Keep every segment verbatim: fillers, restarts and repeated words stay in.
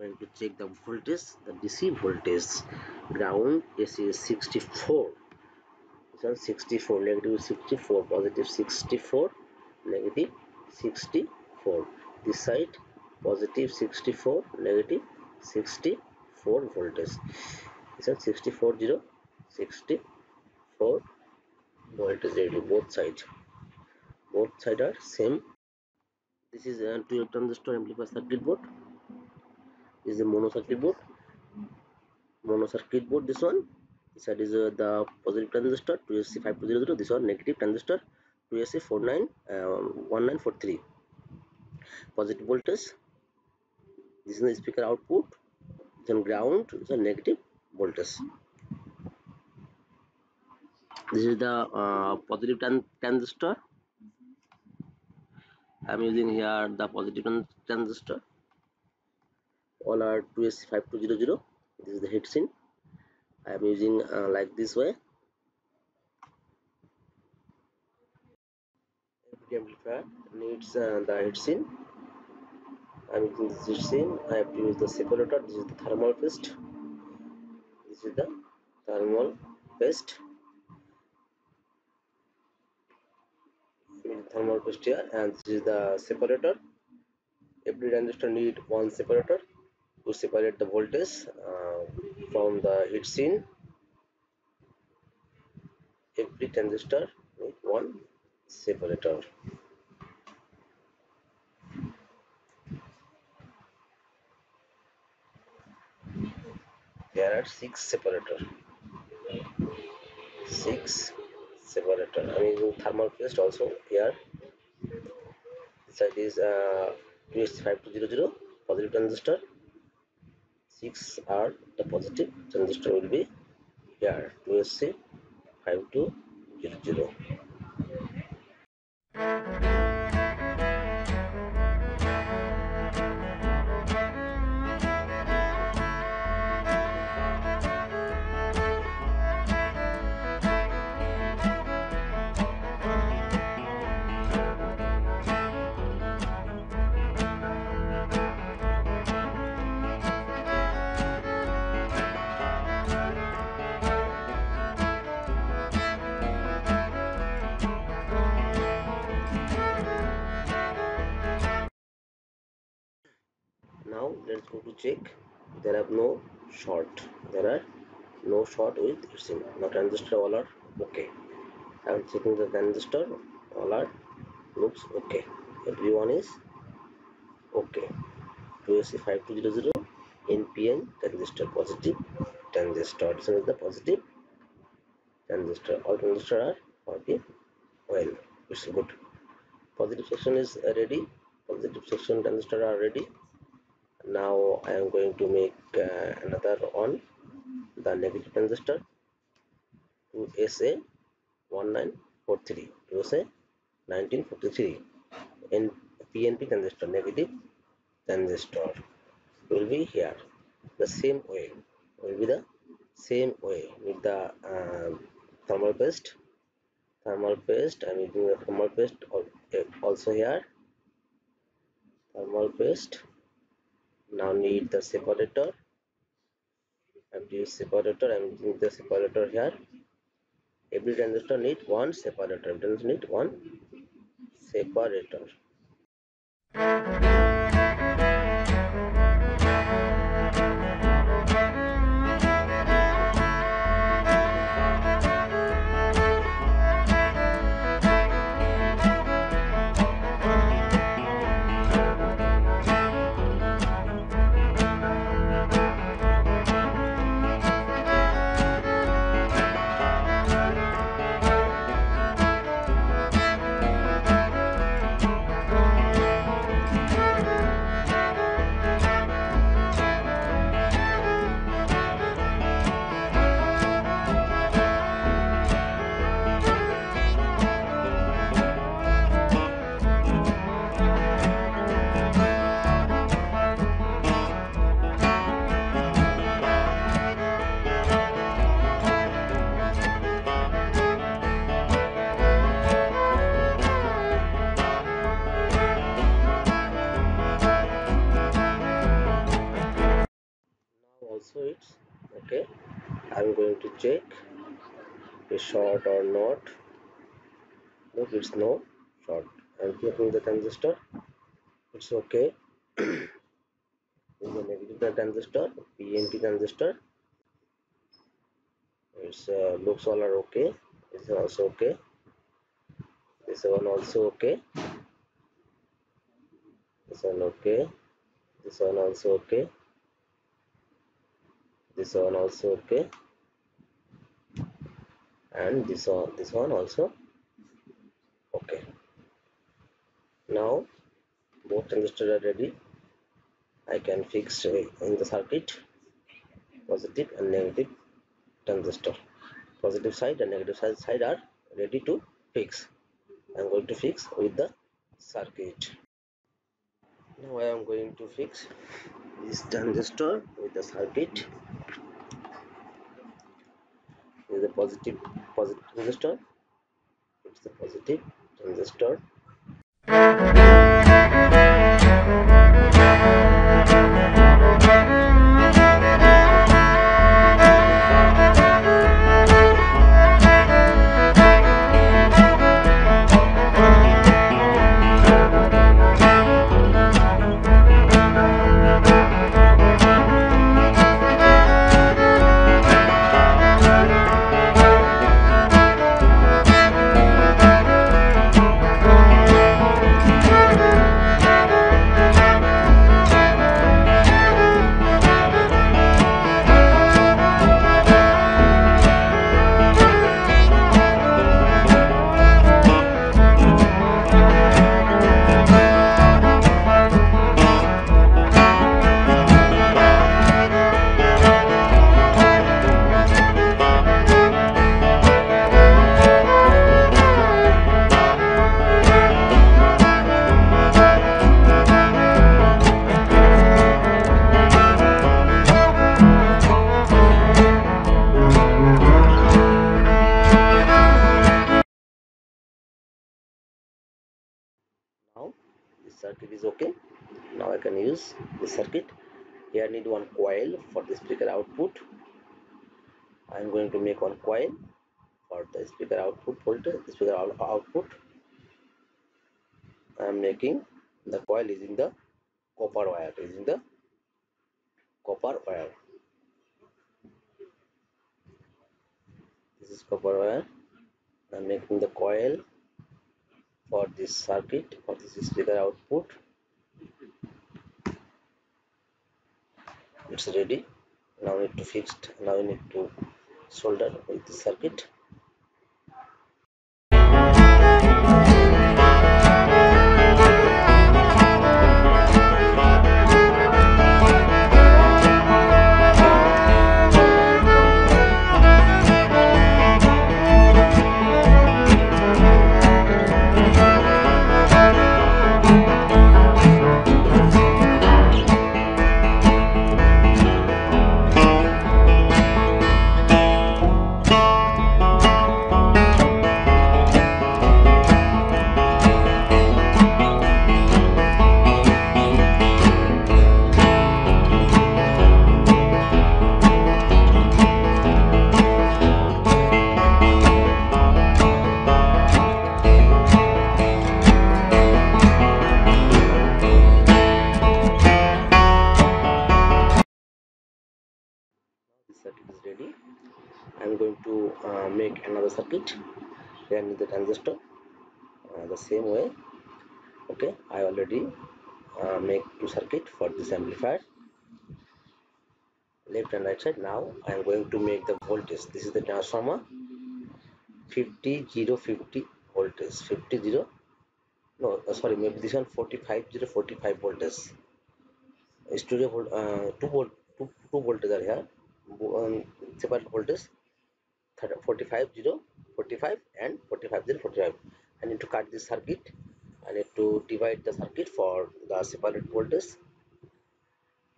going to check the voltage, the D C voltage, ground A C is sixty-four, so sixty-four, negative sixty-four, positive sixty-four, negative sixty-four, this side positive sixty-four, negative sixty-four voltage, so sixty-four zero sixty-four voltage reading both sides, both sides are same. This is a twelve transistor amplifier circuit board. This is a mono circuit board. Mono circuit board. This one. This side is uh, the positive transistor two S C five two zero zero. This one negative transistor two S C four nine one nine four three. Positive voltage. This is the speaker output. Then ground is a negative voltage. This is the uh, positive tran transistor. I am using here the positive transistor. All are two S C five two zero zero. This is the heat sink. I am using uh, like this way. Every amplifier needs uh, the heat sink. I am using this heat sink. I have to use the separator. This is the thermal paste. This is the thermal paste. Thermal paste here, and this is the separator. Every transistor need one separator to separate the voltage uh, from the heat sink. Every transistor need one separator. There are six separator. Six. Separator. I mean thermal paste also here. This side is uh, two S C five two zero zero positive transistor. Six are the positive transistor will be here two S C five two zero zero. Now let's go to check. There are no short. There are no short with heat sink. Now transistor all are okay. I am checking the transistor. All are looks okay. Everyone is okay. two S C five two zero zero N P N transistor, positive transistor. This is the positive transistor. All transistor are working well. It's good. Positive section is ready. Positive section transistor are ready. Now I am going to make uh, another on the negative transistor two S A one nine four three, two S A nineteen forty-three and P N P transistor, negative transistor will be here the same way, will be the same way with the uh, thermal paste, thermal paste I am using the thermal paste also here, thermal paste. Now need the separator. I have to use separator. I am using the separator here. Every transistor need one separator. Every transistor need one separator. also it's okay. I'm going to check is short or not. Look, it's no short. I'm clicking the transistor. It's okay. We're going to negative the transistor, P N P transistor. It's uh, looks all are okay. This is also okay. This one also okay. This one okay. This one also okay. This one also okay. And this one, this one also okay. Now both transistors are ready. I can fix in the circuit positive and negative transistor. Positive side and negative side side are ready to fix. I am going to fix with the circuit. Now I am going to fix this transistor with the circuit. This is the positive positive transistor. It's the positive transistor. Circuit is okay. Now I can use this circuit. Here I need one coil for the speaker output. I am going to make one coil for the speaker output voltage. The speaker out output I am making. The coil is in the copper wire. Is in the copper wire. This is copper wire. I am making the coil for this circuit, for this speaker output. It's ready. Now we need to fix it. Now we need to solder with the circuit. I'm going to uh, make another circuit. Here I need the transistor uh, the same way. Okay, I already uh, make two circuit for this amplifier, left and right side. Now I am going to make the voltage. This is the transformer fifty zero fifty voltage. fifty zero no uh, sorry, maybe this one forty-five zero forty-five voltage. It's two volt uh, two volt two, two voltage are here. Um, separate voltage forty-five zero forty-five and forty-five zero forty-five. I need to cut this circuit. I need to divide the circuit for the separate voltage.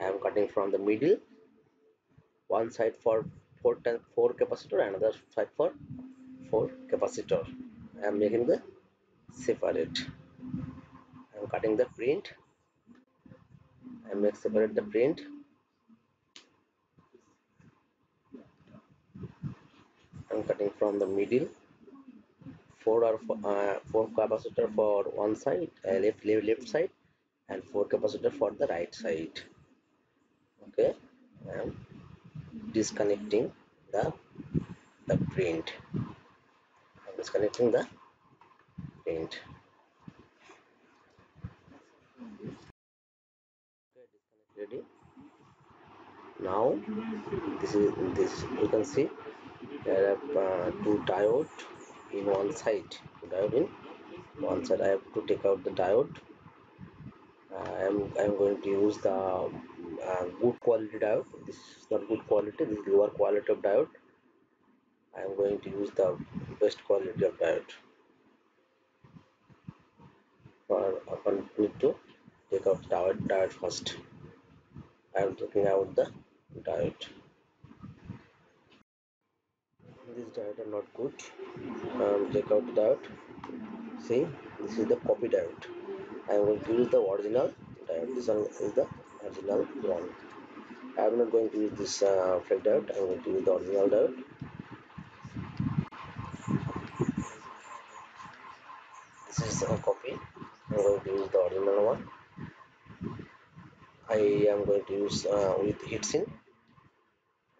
I am cutting from the middle, one side for four, four capacitor, another side for four capacitor. I am making the separate. I am cutting the print. I make separate the print. I'm cutting from the middle. Four or uh, four capacitor for one side, uh, left, left left side, and four capacitor for the right side. Okay, I'm disconnecting the the print. I'm disconnecting the print. Ready? Now this is this you can see there are uh, two diode in one side, two diode in one side. I have to take out the diode. uh, I am I am going to use the uh, good quality diode. This is not good quality, this is lower quality of diode. I am going to use the best quality of diode. For I need to take out the diode, diode first. I am taking out the diode. This diode are not good. Um, take out the diode. See, this is the copy diode. I am going to use the original diode. This one is the original one. I am not going to use this uh, fake diode. I am going to use the original diode. This is a copy. I am going to use the original one. I am going to use uh, with it's in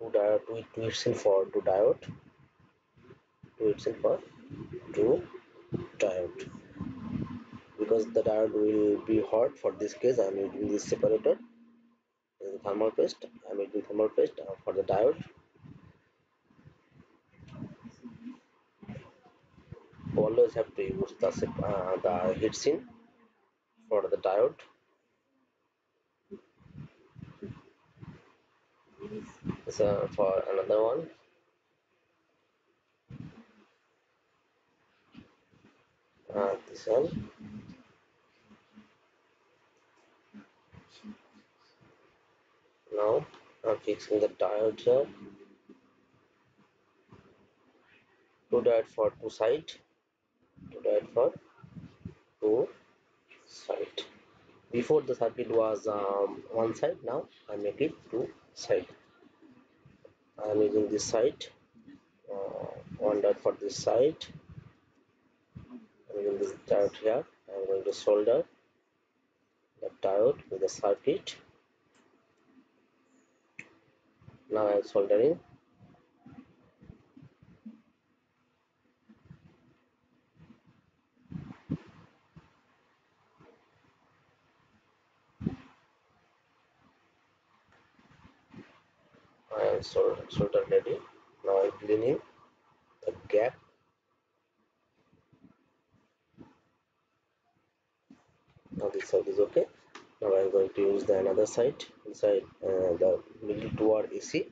two diode, two, two it's in for two diode, two it's in for two diode, because the diode will be hot. For this case, I am using this separator, the thermal paste. I am using thermal paste for the diode. Always have to use the uh, the heat sink for the diode. So for another one, uh, this one, now I'm fixing the diode here. Two diode for two side, two diode for two side. Before the circuit was um, one side, now I make it two side. I am using this side, uh, one dot for this side. I am using this diode here. I am going to solder the diode with the circuit. Now I am soldering. I am solder ready. Now I am cleaning the gap. Now this side is okay. Now I am going to use the another side, inside uh, the middle two are A C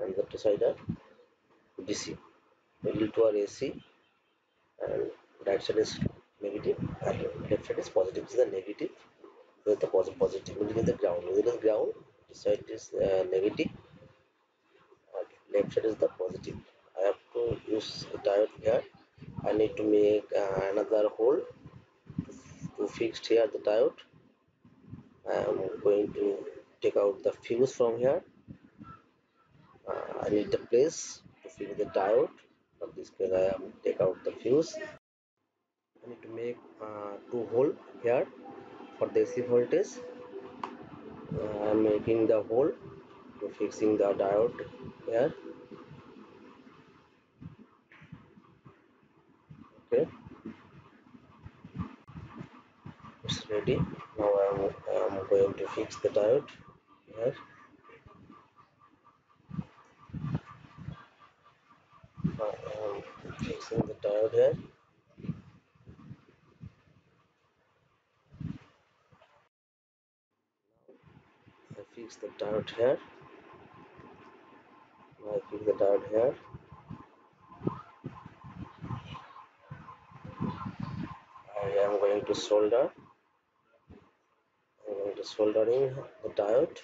and the two side are D C. Middle two are A C and right side is negative and left side is positive. This is the negative, this is the positive, positive. Middle is the ground, middle is ground. This side is uh, negative and left side is the positive. I have to use a diode here. I need to make uh, another hole to fix here the diode. I am going to take out the fuse from here. Uh, I need the place to fix the diode. In this case, I am take out the fuse. I need to make uh, two hole here for the A C voltage. Uh, I am making the hole to fixing the diode here. Okay, it's ready. Now I am, I am going to fix the diode here. I am fixing the diode here. Fix the diode here. I fix the diode here. I am going to solder. I am going to solder in the diode.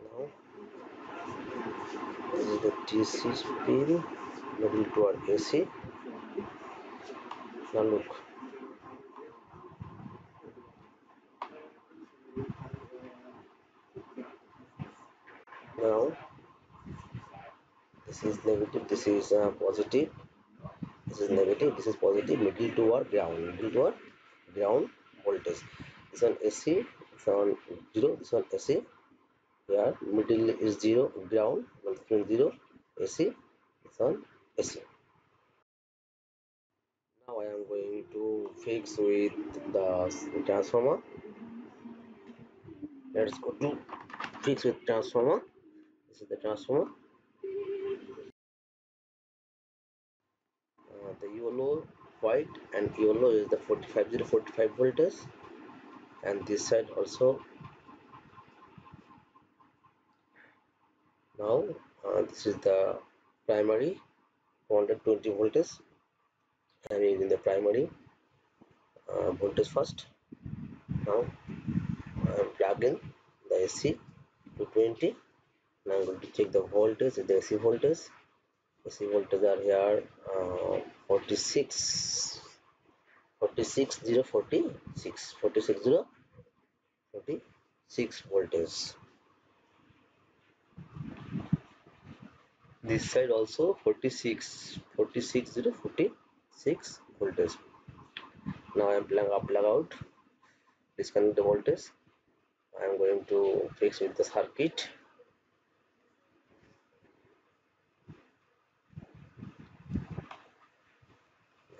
Now, this is the D C pin, middle to our A C. Now look. now. This is negative, this is uh, positive, this is negative, this is positive, middle to our ground, middle to our ground voltage. This one S C, this one zero, this one S C. Here middle is zero, ground, zero, S C, this one S C. Now I am going to fix with the transformer. Let's go to fix with transformer. This is the transformer. Uh, the yellow, white, and yellow is the forty-five zero forty-five volts, and this side also. Now uh, this is the primary one hundred twenty volts. I am using the primary uh, voltage first. Now I am plugging the S C to twenty. Now I am going to check the voltage, the S C voltage. S C voltage are here uh, forty-six, forty-six, zero, forty-six, forty-six, zero, forty-six voltage. This side also forty-six, forty-six, zero, forty-six voltage. Now I am plug up, plug out, disconnect the voltage. I am going to fix with the circuit.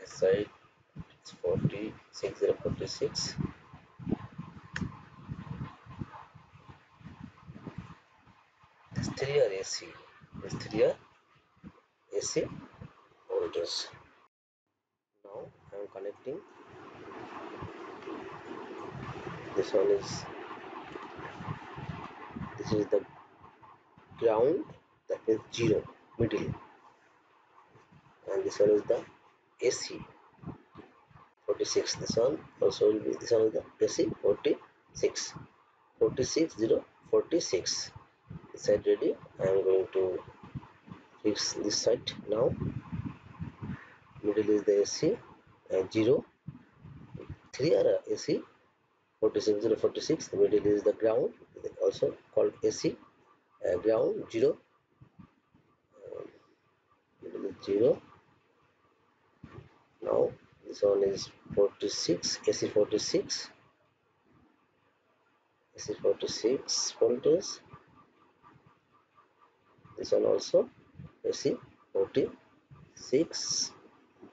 This side it's forty-six zero forty-six. This three are A C. This three are A C voltage. Now I am connecting. This one is. This is the ground, that is zero middle, and this one is the A C forty-six. This one also will be. This one is the A C forty-six, forty-six, zero, forty-six. This side ready. I am going to fix this side now. Middle is the A C uh, zero. Three are A C. forty-six zero forty-six. The middle is the ground, also called A C uh, ground zero. Um, middle is zero. Now this one is forty-six A C forty-six. A C forty-six voltage. This one also A C forty-six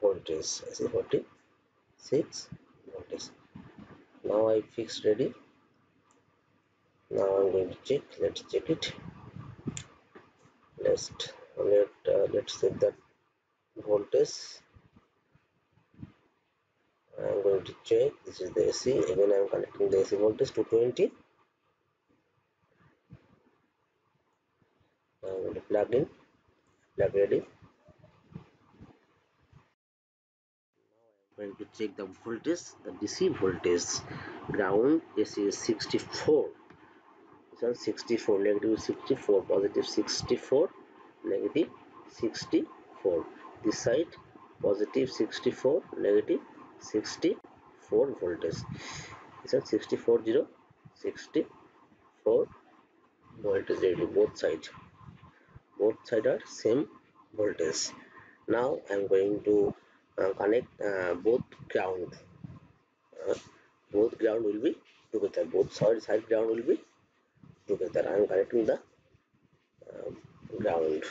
voltage. A C forty-six voltage. Now I fix ready. Now I'm going to check. Let's check it. Let's let uh, let's set the voltage. I'm going to check. This is the A C. Again I'm connecting the A C voltage to twenty. Now I'm going to plug in. Plug ready. Going to check the voltage, the D C voltage. Ground A C is sixty-four. This one sixty-four, negative sixty-four, positive sixty-four, negative sixty-four. This side positive sixty-four, negative sixty-four voltage. This one sixty-four zero, sixty-four voltage ready. Both sides, both sides are same voltage. Now I am going to Uh, connect uh, both ground. Uh, both ground will be together. Both side side ground will be together. I am connecting the uh, ground.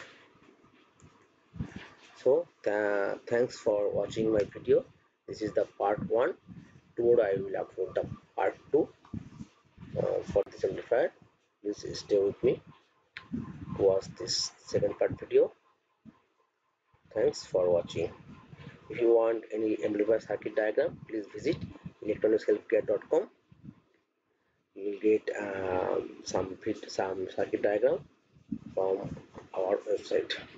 So th thanks for watching my video. This is the part one. Tomorrow I will upload the part two uh, for this amplifier. Please stay with me to watch this second part video. Thanks for watching. If you want any amplifier circuit diagram, please visit electronics help care dot com. You will get uh, some, fit, some circuit diagram from our website.